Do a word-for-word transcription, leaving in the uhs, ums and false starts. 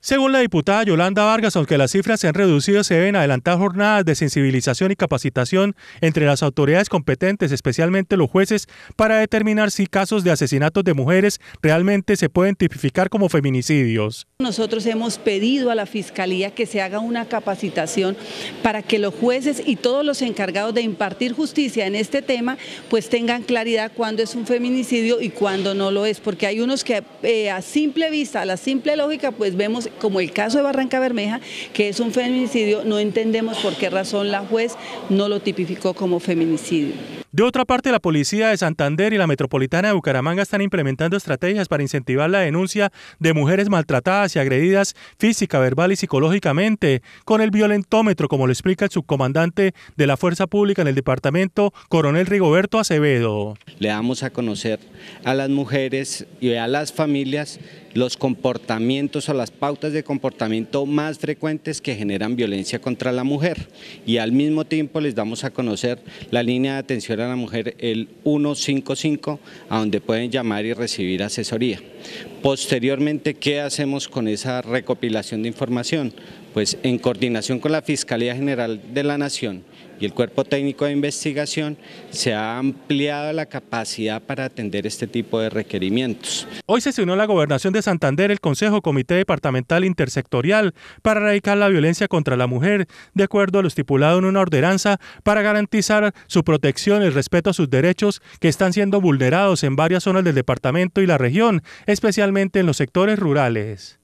Según la diputada Yolanda Vargas, aunque las cifras se han reducido, se deben adelantar jornadas de sensibilización y capacitación entre las autoridades competentes, especialmente los jueces, para determinar si casos de asesinatos de mujeres realmente se pueden tipificar como feminicidios. Nosotros hemos pedido a la Fiscalía que se haga una capacitación para que los jueces y todos los encargados de impartir justicia en este tema pues tengan claridad cuándo es un feminicidio y cuándo no lo es, porque hay unos que eh, a simple vista, a la simple lógica, pues vemos como el caso de Barrancabermeja, que es un feminicidio, no entendemos por qué razón la juez no lo tipificó como feminicidio. De otra parte, la Policía de Santander y la Metropolitana de Bucaramanga están implementando estrategias para incentivar la denuncia de mujeres maltratadas y agredidas física, verbal y psicológicamente, con el violentómetro, como lo explica el subcomandante de la Fuerza Pública en el departamento, Coronel Rigoberto Acevedo. Le damos a conocer a las mujeres y a las familias los comportamientos o las pautas de comportamiento más frecuentes que generan violencia contra la mujer, y al mismo tiempo les damos a conocer la línea de atención a la mujer, el uno cinco cinco, a donde pueden llamar y recibir asesoría. Posteriormente, ¿qué hacemos con esa recopilación de información? Pues en coordinación con la Fiscalía General de la Nación y el Cuerpo Técnico de Investigación, se ha ampliado la capacidad para atender este tipo de requerimientos. Hoy sesionó la Gobernación de Santander el Consejo Comité Departamental Intersectorial para erradicar la violencia contra la mujer, de acuerdo a lo estipulado en una ordenanza para garantizar su protección y el respeto a sus derechos, que están siendo vulnerados en varias zonas del departamento y la región, especialmente en los sectores rurales.